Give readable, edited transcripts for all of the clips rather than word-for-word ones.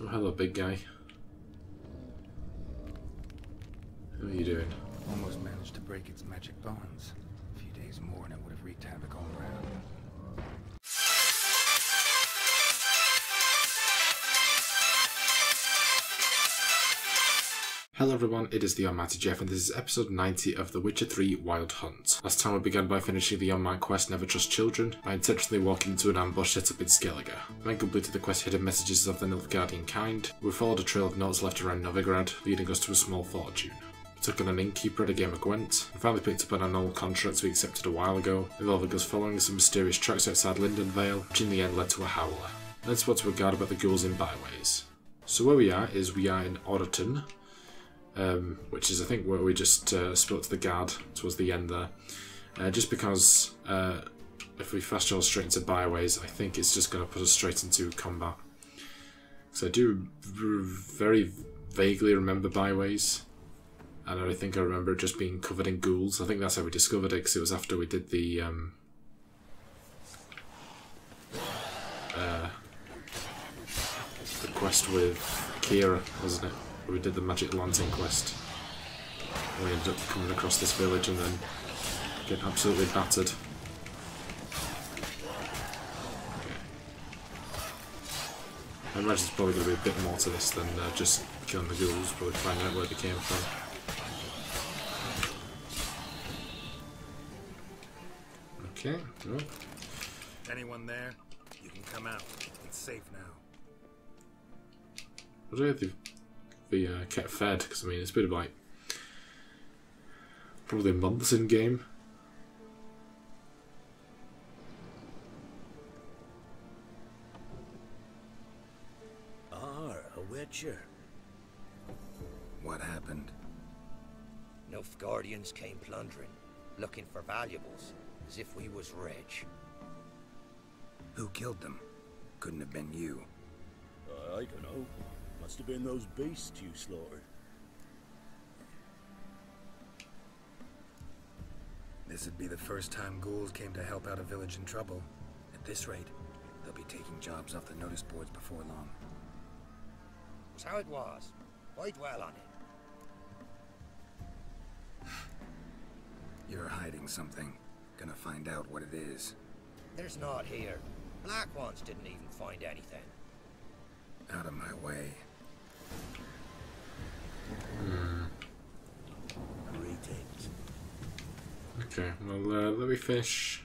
Oh, hello, big guy. How are you doing? Almost managed to break its magic bonds. A few days more and it would have wreaked havoc all around. Hello everyone, it is the Almighty Jeff and this is episode 90 of The Witcher 3 Wild Hunt. Last time we began by finishing the online quest Never Trust Children by intentionally walking into an ambush set up in Skelliger. Then completed the quest Hidden Messages of the Nilfgaardian Kind. We followed a trail of notes left around Novigrad, leading us to a small fortune. We took on an innkeeper at a game of Gwent. We finally picked up an annual contract we accepted a while ago, involving us following some mysterious tracks outside Lindenvale, which in the end led to a howler. Then spoke to a guard about the ghouls in Byways. So where we are is we are in Oreton. Which is, I think, where we just spoke to the guard towards the end there. Just because if we fast travel straight into Byways, I think it's just going to put us straight into combat. So I do very vaguely remember Byways, and I think I remember it just being covered in ghouls. I think that's how we discovered it, because it was after we did the quest with Kira, wasn't it? We did the magic lantern quest. And we ended up coming across this village and then getting absolutely battered. Okay. I imagine there's probably going to be a bit more to this than just killing the ghouls, probably finding out where they came from. Okay. Well. Anyone there? You can come out. It's safe now. What do they be kept fed, because I mean it's been like probably months in game. Are a witcher. What happened? Nilfgaardians came plundering, looking for valuables, as if we was rich. Who killed them? Couldn't have been you. I don't know. Must have been those beasts you slaughtered. This would be the first time ghouls came to help out a village in trouble. At this rate, they'll be taking jobs off the notice boards before long. That's how it was. Why dwell on it? You're hiding something. Gonna find out what it is. There's not here. Black ones didn't even find anything. Out of my way. Okay, well, let me fish.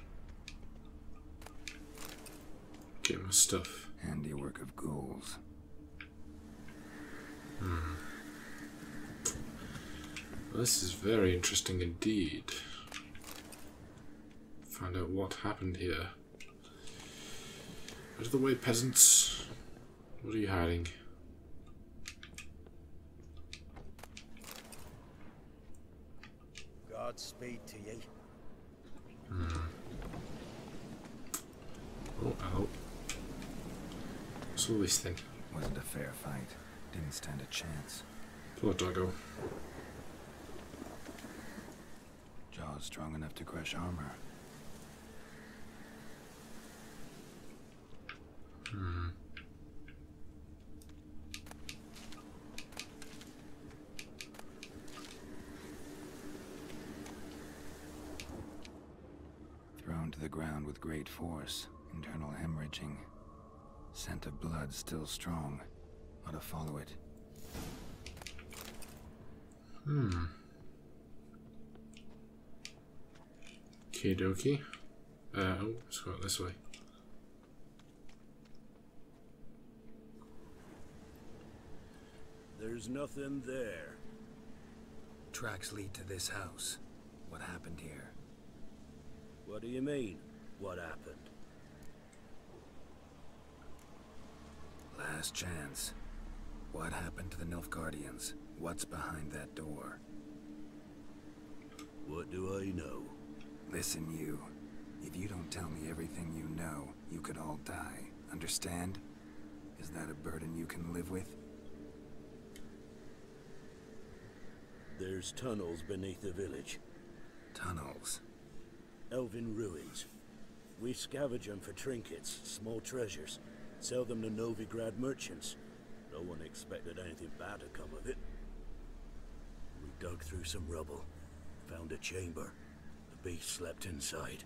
Get my stuff. Handiwork of ghouls. Well, this is very interesting indeed. Find out what happened here. Out of the way, peasants. What are you hiding? Godspeed to ye. Oh, ow. What's all this thing? Wasn't a fair fight. Didn't stand a chance. Poor doggo. Jaws strong enough to crush armor. Ground with great force, internal hemorrhaging. Scent of blood still strong. Ought to follow it. Okie dokie. Oh, let's go this way. There's nothing there. Tracks lead to this house. What happened here? What do you mean, what happened? Last chance. What happened to the Nilfgaardians? What's behind that door? What do I know? Listen, you. If you don't tell me everything you know, you could all die. Understand? Is that a burden you can live with? There's tunnels beneath the village. Tunnels? Elven ruins. We scavenge them for trinkets, small treasures, sell them to Novigrad merchants. No one expected anything bad to come of it. We dug through some rubble, found a chamber. The beast slept inside.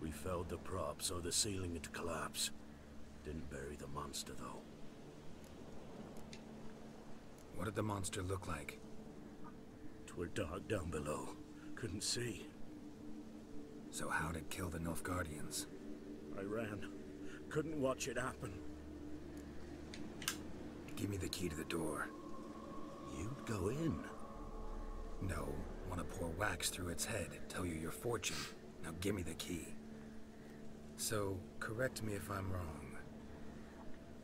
We felled the prop so the ceiling had collapsed. Didn't bury the monster, though. What did the monster look like? 'Twere dark down below. Couldn't see. So how did it kill the Nilfgaardians? I ran. Couldn't watch it happen. Give me the key to the door. You'd go in? No. Want to pour wax through its head and tell you your fortune. Now give me the key. So, correct me if I'm wrong.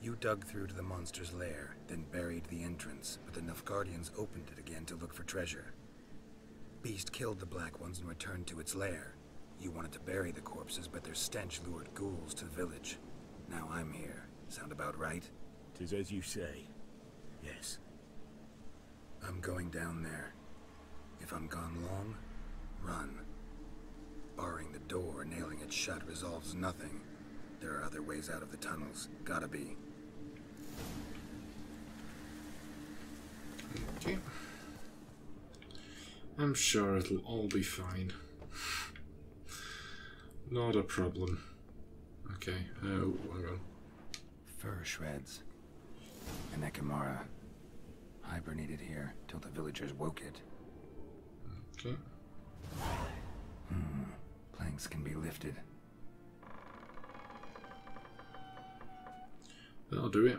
You dug through to the monster's lair, then buried the entrance, but the Nilfgaardians opened it again to look for treasure. Beast killed the Black Ones and returned to its lair. You wanted to bury the corpses, but their stench lured ghouls to the village. Now I'm here. Sound about right? 'Tis as you say. Yes. I'm going down there. If I'm gone long, run. Barring the door, nailing it shut resolves nothing. There are other ways out of the tunnels. Gotta be. Okay. I'm sure it'll all be fine. Not a problem. Okay, hang on. Fur shreds. An Ekimmara. Hibernated here till the villagers woke it. Okay. Planks can be lifted. That'll do it.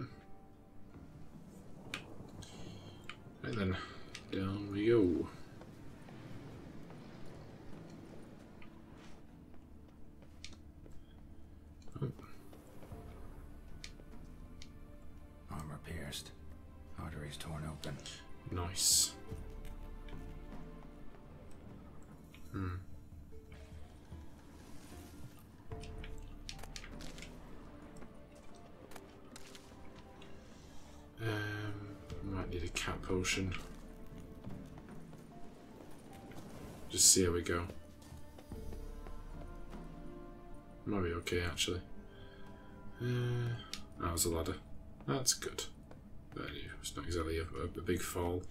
Right then, down we go. Oh. Armor pierced, arteries torn open. Nice. Might need a cat potion. Just see how we go. Might be okay actually. That was a ladder. That's good. It's not exactly a big fall.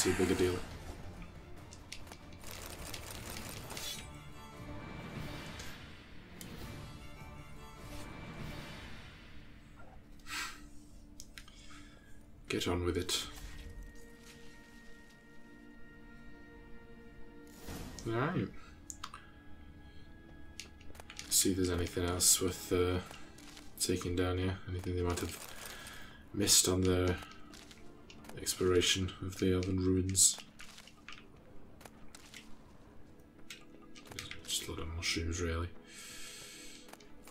Too big a deal. Get on with it. Alright. See if there's anything else worth taking down here. Anything they might have missed on the exploration of the elven ruins. Just a lot of mushrooms, really.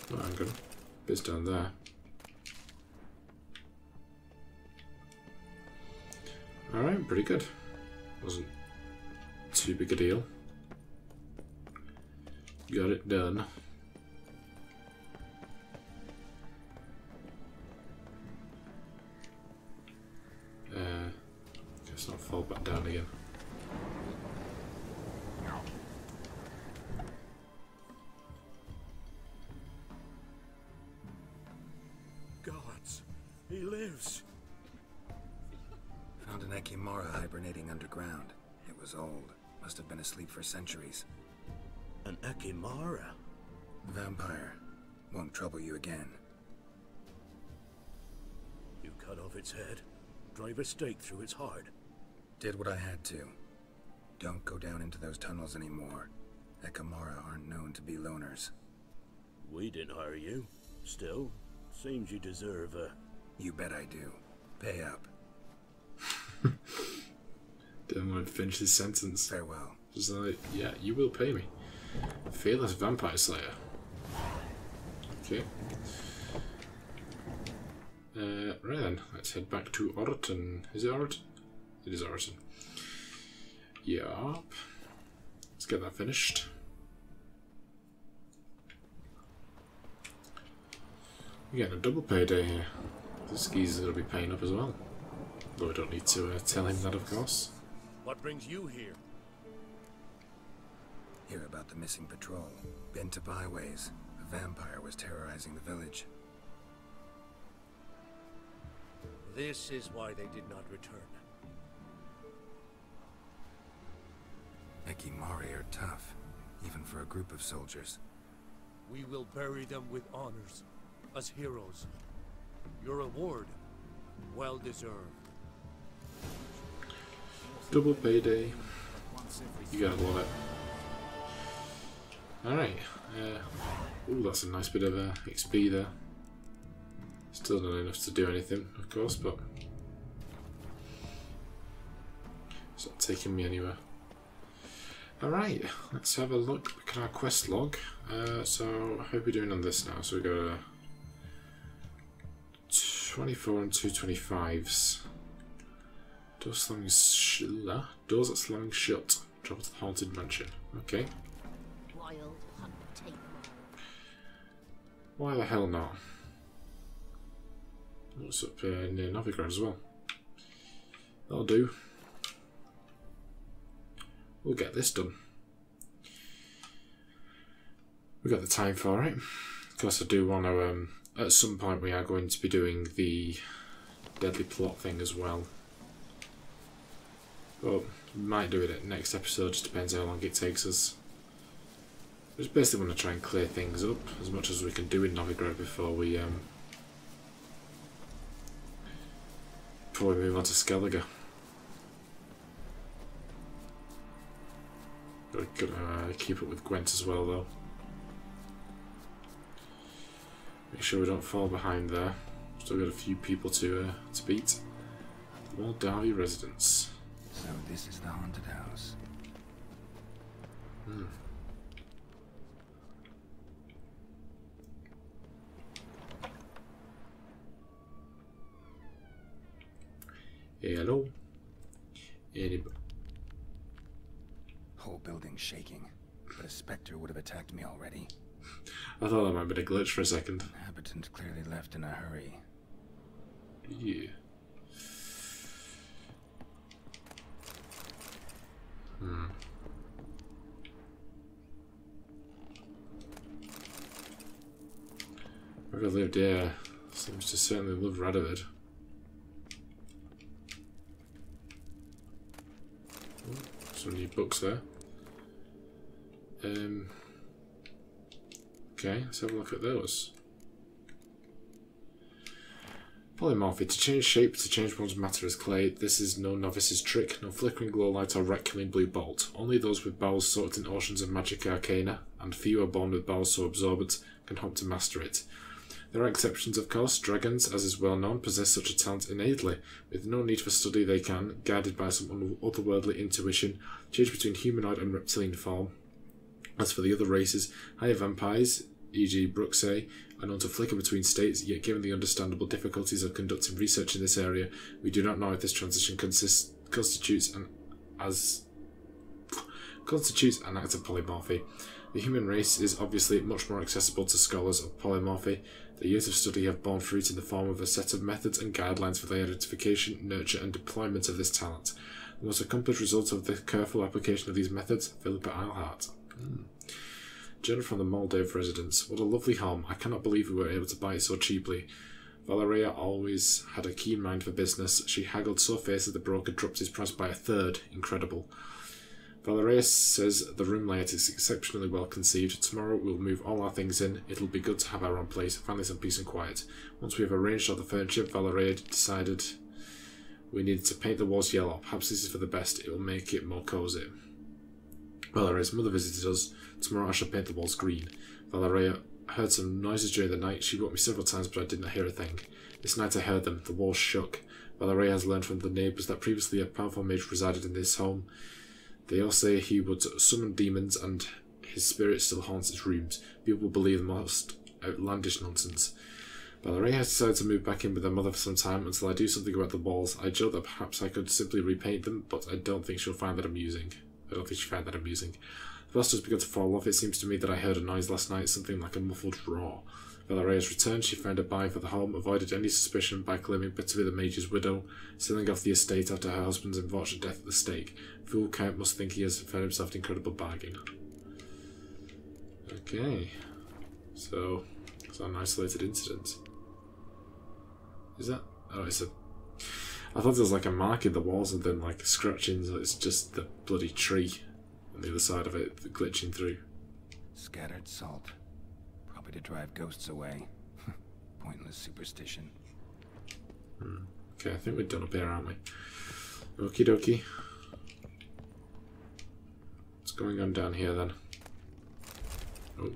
Oh, hang on. Bit's down there. Alright, pretty good. Wasn't too big a deal. Got it done. Centuries. An Ekimmara? Vampire. Won't trouble you again. You cut off its head, drive a stake through its heart. Did what I had to. Don't go down into those tunnels anymore. Ekimmara aren't known to be loners. We didn't hire you. Still, seems you deserve a... You bet I do. Pay up. Didn't want to finish his sentence. Farewell. Just like, yeah, you will pay me. Fearless Vampire Slayer. Okay. Right then, let's head back to Oreton. Is it Oreton? It is Oreton. Yup. Let's get that finished. We're getting a double payday here. This geezer's gonna be paying up as well. Though I don't need to tell him that, of course. What brings you here? Hear about the missing patrol. Been to Byways. A vampire was terrorizing the village. This is why they did not return. Ekimmara are tough, even for a group of soldiers. We will bury them with honors, as heroes. Your reward, well deserved. Double payday. You gotta love it. Alright. Ooh, that's a nice bit of XP there. Still not enough to do anything, of course, but... It's not taking me anywhere. Alright, let's have a look at our quest log. So, how are we doing on this now? So we got a 24 and 2 25s. Door slamming shut. Doors that slamming shut. Travel to the haunted mansion. Okay. Wild hunting. Why the hell not? What's up near Novigrad as well? That'll do. We'll get this done. We've got the time for it. Of course, I do want to. At some point, we are going to be doing the deadly plot thing as well. Well, we might do it at next episode, just depends how long it takes us. We just basically want to try and clear things up as much as we can do in Novigrad before we move on to Skelliger. Gotta keep up with Gwent as well, though. Make sure we don't fall behind there. Still got a few people to beat. The Moldavie residence. So this is the haunted house. Hmm. Hey, hello. Anybody? Whole building shaking, but a spectre would have attacked me already. I thought that might have been a glitch for a second. Inhabitant clearly left in a hurry. Yeah. Hmm. Whoever lived here seems to certainly love Radovid. Some new books there. Okay, let's have a look at those. Polymorphy. To change shape, to change one's matter as clay. This is no novice's trick, no flickering glow light or rattling blue bolt. Only those with bowels soaked in oceans of magic arcana, and few are born with bowels so absorbent, can hope to master it. There are exceptions, of course. Dragons, as is well known, possess such a talent innately. With no need for study they can, guided by some otherworldly intuition, change between humanoid and reptilian form. As for the other races, higher vampires, e.g. Bruxae, are known to flicker between states, yet given the understandable difficulties of conducting research in this area, we do not know if this transition constitutes an act of polymorphy. The human race is obviously much more accessible to scholars of polymorphy. The years of study have borne fruit in the form of a set of methods and guidelines for the identification, nurture and deployment of this talent. The most accomplished result of the careful application of these methods, Philippa Eilhart. Jenna from the Maldive residence. What a lovely home. I cannot believe we were able to buy it so cheaply. Valeria always had a keen mind for business. She haggled so fierce that the broker dropped his price by a third. Incredible. Valeria says the room layout is exceptionally well conceived. Tomorrow we'll move all our things in. It'll be good to have our own place, finally some peace and quiet. Once we have arranged all the furniture, Valeria decided we needed to paint the walls yellow. Perhaps this is for the best. It will make it more cozy. Valeria's mother visited us. Tomorrow I shall paint the walls green. Valeria heard some noises during the night. She woke me several times, but I didn't hear a thing. This night I heard them. The walls shook. Valeria has learned from the neighbours that previously a powerful mage resided in this home. They all say he would summon demons and his spirit still haunts its rooms. People believe the most outlandish nonsense. Valeria has decided to move back in with her mother for some time until I do something about the walls. I joked that perhaps I could simply repaint them, but I don't think she'll find that amusing. The plaster's begun to fall off. It seems to me that I heard a noise last night, something like a muffled roar. Valeria's returned. She found a buyer for the home, avoided any suspicion by claiming to be the mage's widow, selling off the estate after her husband's unfortunate death at the stake. Fool Count must think he has found himself an incredible bargain. Okay. So, it's an isolated incident. Is that... Oh, it's a... I thought there was like a mark in the walls and then like scratchings. It's just the bloody tree on the other side of it glitching through. Scattered salt. Probably to drive ghosts away. Pointless superstition. Okay, I think we're done up here, aren't we? Okie dokie. What's going on down here then? Oh.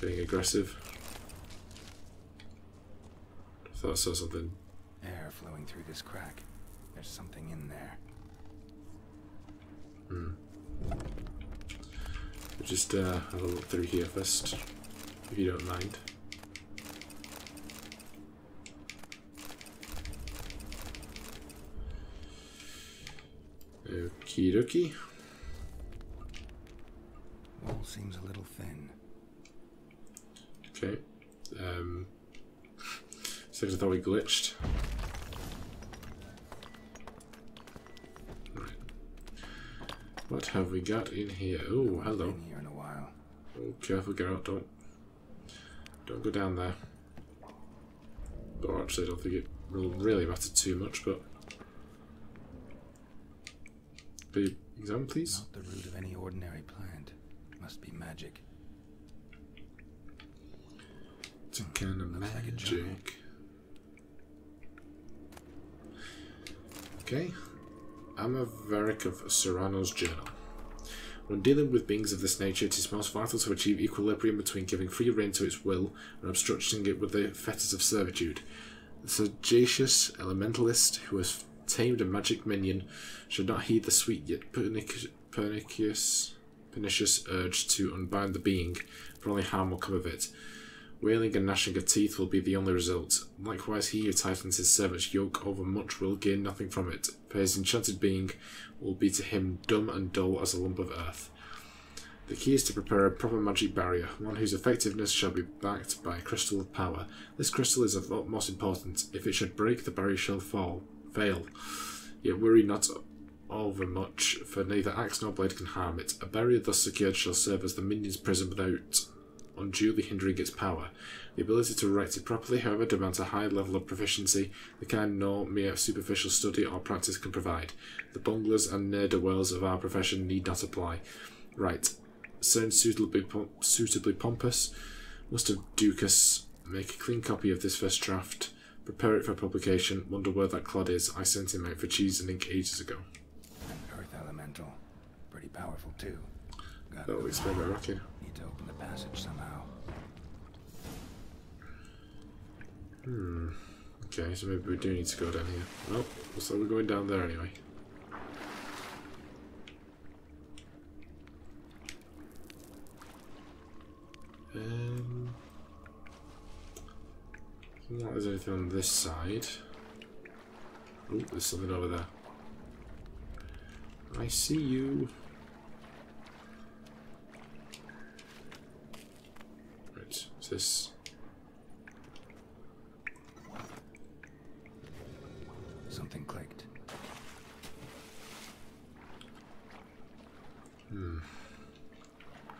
Getting aggressive. I thought I saw something. Air flowing through this crack. There's something in there. We'll just have a look through here first, if you don't mind. Okie dokie. Wall seems a little thin. Okay. Seems I thought we glitched. What have we got in here? Oh, hello. Been here in a while. Oh, careful, girl. Don't go down there. Or actually, I don't think it will really matter too much. But could you examine, please? Not the root of any ordinary plant. Must be magic. It's a kind of magic. Like okay. I'm a Varric of Serrano's Journal. When dealing with beings of this nature, it is most vital to achieve equilibrium between giving free rein to its will and obstructing it with the fetters of servitude. The sagacious elementalist who has tamed a magic minion should not heed the sweet yet pernicious urge to unbind the being, for only harm will come of it. Wailing and gnashing of teeth will be the only result. Likewise, he who tightens his servant's yoke over much will gain nothing from it, for his enchanted being will be to him dumb and dull as a lump of earth. The key is to prepare a proper magic barrier, one whose effectiveness shall be backed by a crystal of power. This crystal is of utmost importance. If it should break, the barrier shall fail. Yet worry not overmuch, for neither axe nor blade can harm it. A barrier thus secured shall serve as the minion's prison without unduly hindering its power. The ability to write it properly, however, demands a high level of proficiency, the kind no mere superficial study or practice can provide. The bunglers and ne'er-do-wells of our profession need not apply. Right. Sound suitably pompous. Must have Ducas. Make a clean copy of this first draft. Prepare it for publication. Wonder where that clod is. I sent him out for cheese and ink ages ago. An earth elemental. Pretty powerful too. That'll explain my rocket. Need to open the passage somehow. Okay, so maybe we do need to go down here. Well, so we're going down there anyway. I don't know if there's anything on this side. Oh, there's something over there. I see you. This something clicked. How do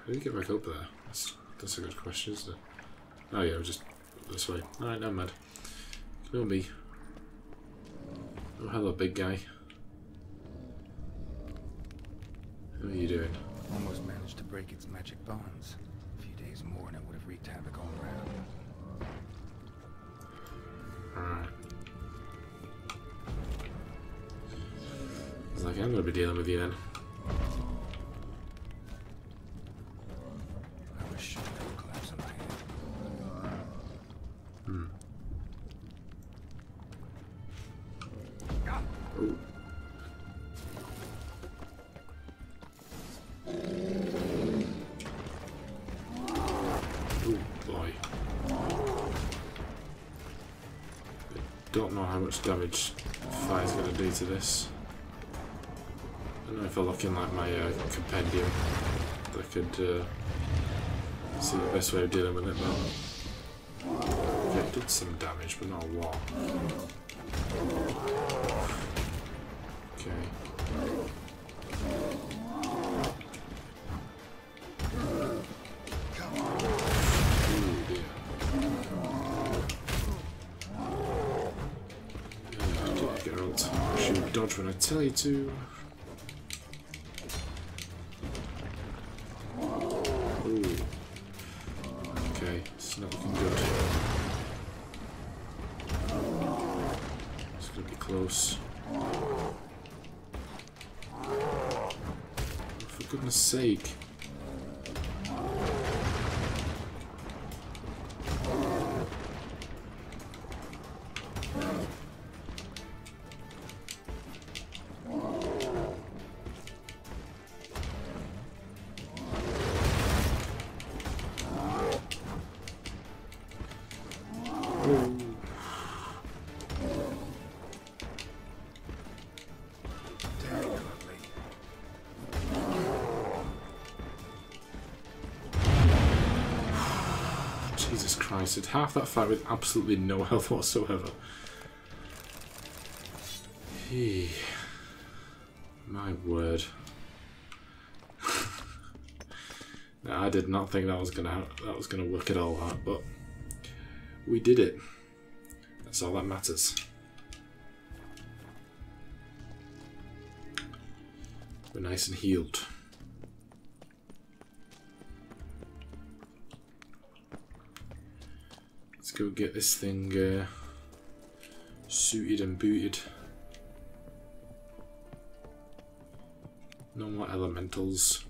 you get back up there? That's a good question, isn't it? Oh yeah, just this way. Alright, never mind. Ignore me. Oh hello, big guy. How are you doing? Almost managed to break its magic bonds. More and it would have wreaked havoc all around. Alright. It's like I'm gonna be dealing with you then. don't know how much damage fire's going to do to this. I don't know if I look in like my compendium, I could see the best way of dealing with it, but okay, it did some damage, but not a lot. Okay. Dodge when I tell you to. Ooh. Okay, it's not looking good. It's gonna be close. Oh, for goodness sake. Jesus Christ, it's half that fight with absolutely no health whatsoever. Hey, my word. Now, I did not think that was gonna work at all, but we did it. That's all that matters. We're nice and healed. Go get this thing suited and booted. No more elementals.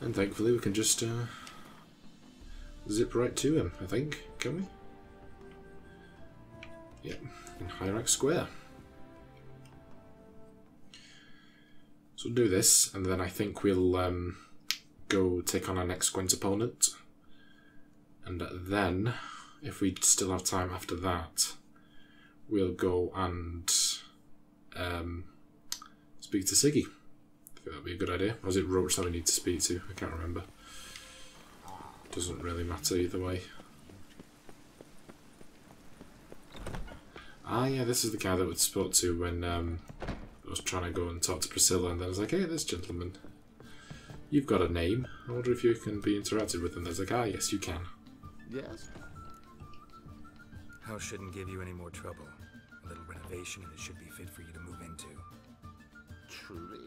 And thankfully we can just zip right to him, I think, can we? Yep, in Hyrax Square. So we'll do this, and then I think we'll go take on our next Gwent opponent, and then if we still have time after that, we'll go and speak to Siggy. I think that'd be a good idea. Or is it Roach that we need to speak to? I can't remember. Doesn't really matter either way. Ah yeah, this is the guy that we spoke to when I was trying to go and talk to Priscilla, and then I was like, hey, this gentleman, you've got a name. I wonder if you can be interacted with him. There's like, ah, yes, you can. Yes. House shouldn't give you any more trouble. A little renovation and it should be fit for you to move into. Truly?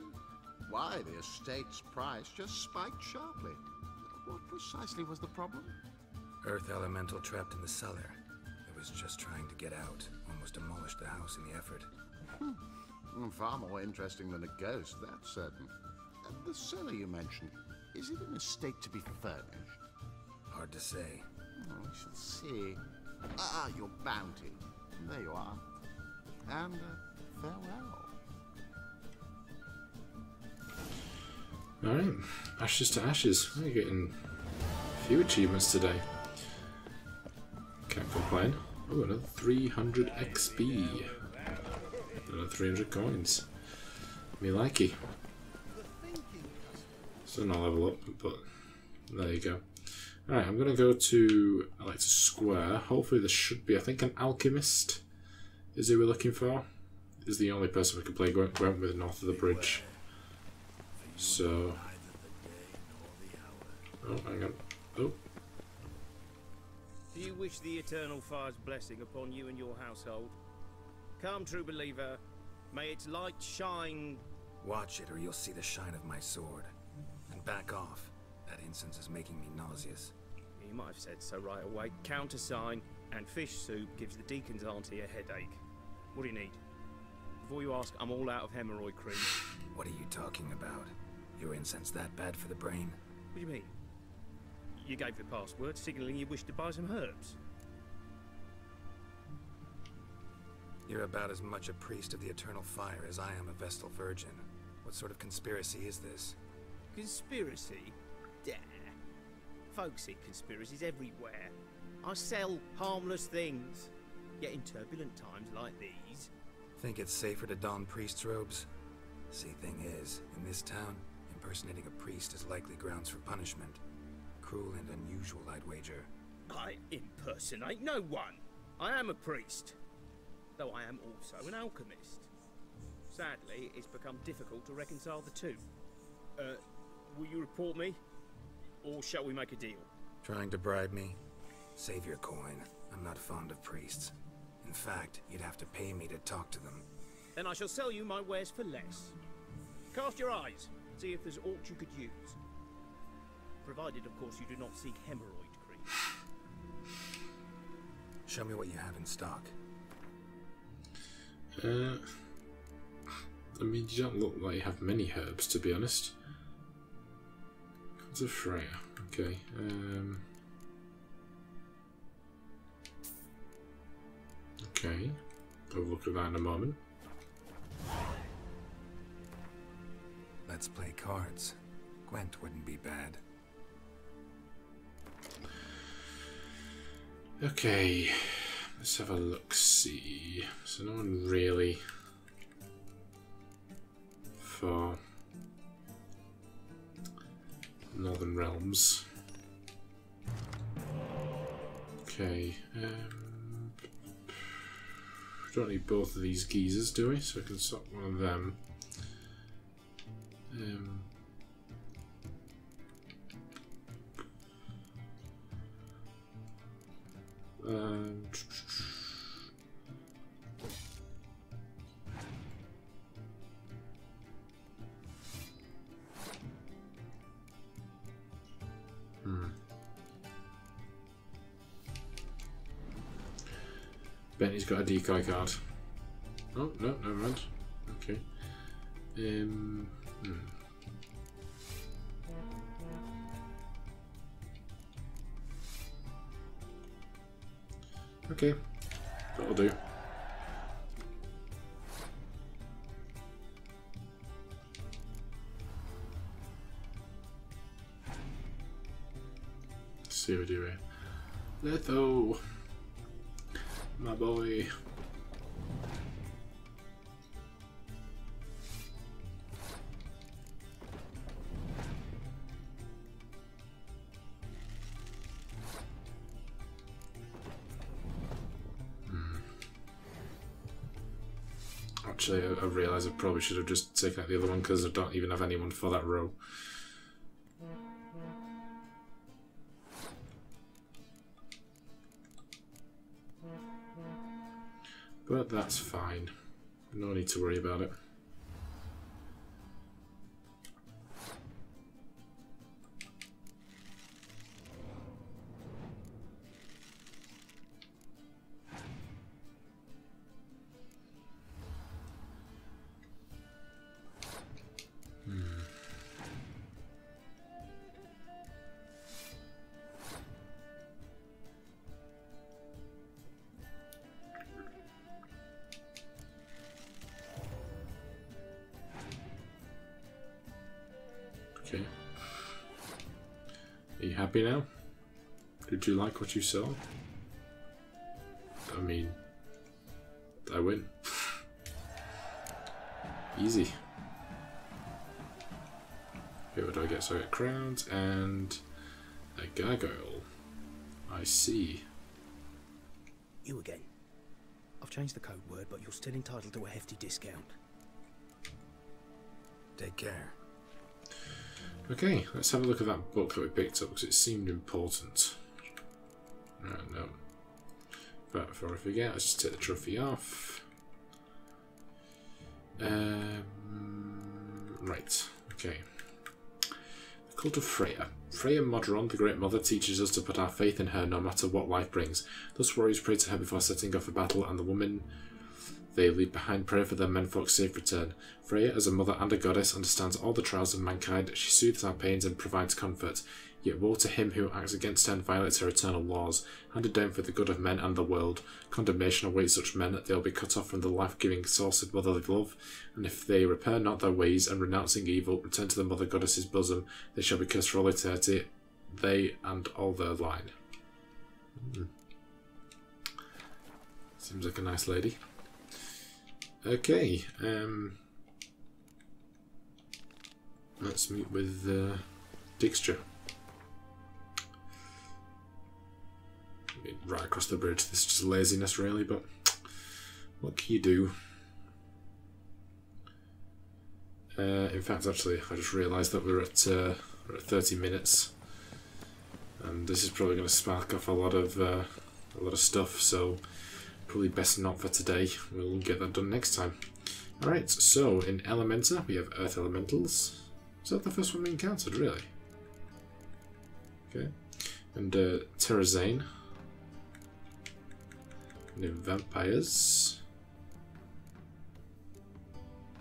Why, the estate's price just spiked sharply. What precisely was the problem? Earth elemental trapped in the cellar. It was just trying to get out. Almost demolished the house in the effort. Far more interesting than a ghost, that's certain. The cellar you mentioned, is it an estate to be furnished? Hard to say. Oh, we shall see. Ah, your bounty. There you are. And farewell. Alright, ashes to ashes. We're getting a few achievements today. Can't complain. Oh, another 300 XP. Another 300 coins. Me likey. So not level up, but there you go. Alright, I'm going to go to Electra Square. Hopefully there should be, I think, an alchemist is who we're looking for. Is the only person we can play Gwent with north of the bridge. So... oh, hang on. Oh. Do you wish the Eternal Fire's blessing upon you and your household? Come, true believer. May its light shine... Watch it or you'll see the shine of my sword. Back off. That incense is making me nauseous. You might have said so right away. Countersign and fish soup gives the deacon's auntie a headache. What do you need? Before you ask, I'm all out of hemorrhoid cream. What are you talking about? Your incense that bad for the brain? What do you mean? You gave the password, signaling you wished to buy some herbs. You're about as much a priest of the Eternal Fire as I am a Vestal Virgin. What sort of conspiracy is this? Conspiracy? Dare. Folks seek conspiracies everywhere. I sell harmless things. Yet in turbulent times like these... Think it's safer to don priest's robes? See, thing is, in this town, impersonating a priest is likely grounds for punishment. Cruel and unusual, I'd wager. I impersonate no one. I am a priest. Though I am also an alchemist. Sadly, it's become difficult to reconcile the two. Will you report me? Or shall we make a deal? Trying to bribe me? Save your coin. I'm not fond of priests. In fact, you'd have to pay me to talk to them. Then I shall sell you my wares for less. Cast your eyes. See if there's aught you could use. Provided, of course, you do not seek hemorrhoid cream. Show me what you have in stock. I mean, you don't look like you have many herbs, to be honest. It's a Freya. Okay. Okay. I'll look at that in a moment. Let's play cards. Gwent wouldn't be bad. Okay. Let's have a look-see. So no one really... for... Northern Realms. Okay. Don't need both of these geezers, do we? So I can stop one of them. Benny's got a decoy card. Oh, no, never mind. Okay. Okay, that'll do. Let's see what we do here. Letho! My boy. Actually, I realise I probably should have just taken out the other one because I don't even have anyone for that row. But that's fine. No need to worry about it. Happy now? Did you like what you saw? I mean, I win. Easy. Okay, what do I get? So I get crowns and a gargoyle. I see. You again. I've changed the code word, but you're still entitled to a hefty discount. Take care. Okay, let's have a look at that book that we picked up because it seemed important. Right, no. But before I forget, let's just take the trophy off. Right, okay. The Cult of Freya. Freya Modron, the Great Mother, teaches us to put our faith in her no matter what life brings. Thus warriors pray to her before setting off for battle, and the women they leave behind prayer for their menfolk's safe return. Freya, as a mother and a goddess, understands all the trials of mankind. She soothes our pains and provides comfort. Yet woe to him who acts against her and violates her eternal laws, handed down for the good of men and the world. Condemnation awaits such men that they will be cut off from the life-giving source of motherly love, and if they repair not their ways and renouncing evil return to the mother goddess's bosom, they shall be cursed for all eternity they and all their line. Mm. Seems like a nice lady. Okay, let's meet with Dixtra. Right across the bridge. This is just laziness, really, but what can you do? In fact, actually, I just realised that we're at 30 minutes, and this is probably going to spark off a lot of stuff. So probably best not for today. We'll get that done next time. All right. So in Elementa, we have Earth Elementals. Is that the first one we encountered, really? Okay. And Terra Zane. New vampires.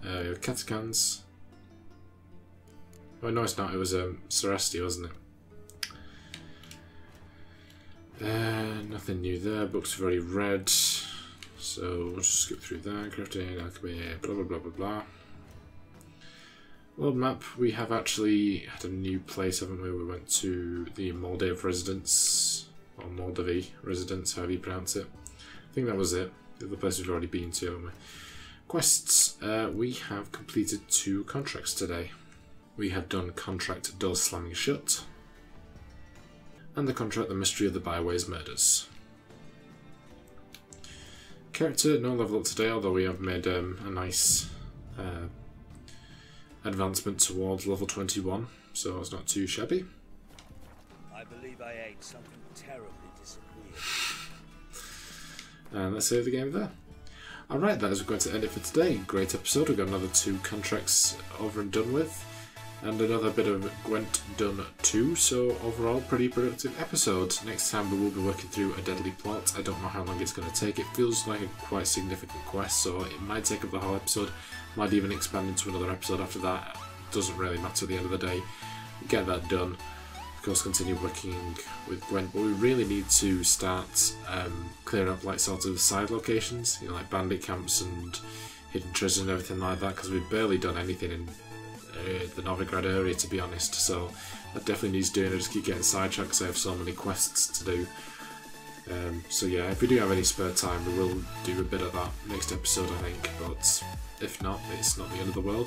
We have Katakans. Oh no, it's not. It was Ceresity, wasn't it? Nothing new there. Books have already read. So we'll just skip through that. Crafting, alchemy, blah blah blah blah blah. World map. We have actually had a new place, haven't we? We went to the Moldave residence, or Moldavie residence, however you pronounce it. I think that was it. The other place we've already been to, haven't we? Quests. We have completed 2 contracts today. We have done Contract Door Slamming Shut, and the contract The Mystery of the Byways Murders. Character, no level up today, although we have made a nice advancement towards level 21, so it's not too shabby. I believe I ate something terribly disagreeable. And let's save the game there. Alright, that is going to end it for today. Great episode. We've got another 2 contracts over and done with, and another bit of Gwent done too, so overall pretty productive episode. Next time we will be working through a deadly plot. I don't know how long it's going to take. It feels like a quite significant quest, so it might take up the whole episode. Might even expand into another episode after that. Doesn't really matter at the end of the day. Get that done. Of course, continue working with Gwent, but we really need to start clearing up like sort of side locations, you know, like bandit camps and hidden treasures and everything like that, because we've barely done anything in the Novigrad area, to be honest. So that definitely needs doing. I just keep getting sidetracked because I have so many quests to do. So yeah, if we do have any spare time, we will do a bit of that next episode, I think. But if not, it's not the end of the world.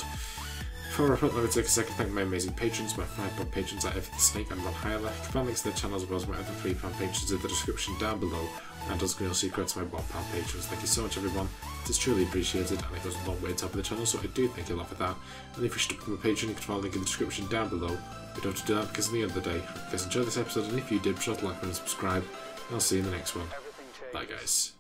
Before I wrap up, let me take a second to thank my amazing patrons, my £5 patrons at Ever the Snake and Ron Hyler. You can find links to their channels as well as my other £3 patrons in the description down below, and also can secret to my £1 patrons. Thank you so much, everyone. It is truly appreciated, and it goes a long way to help the channel, so I do thank you a lot for that. And if you wish to become a patron, you can find a link in the description down below. You don't have to do that because at the end of the day, if you guys enjoyed this episode, and if you did, be sure to like and subscribe, and I'll see you in the next one. Bye, guys.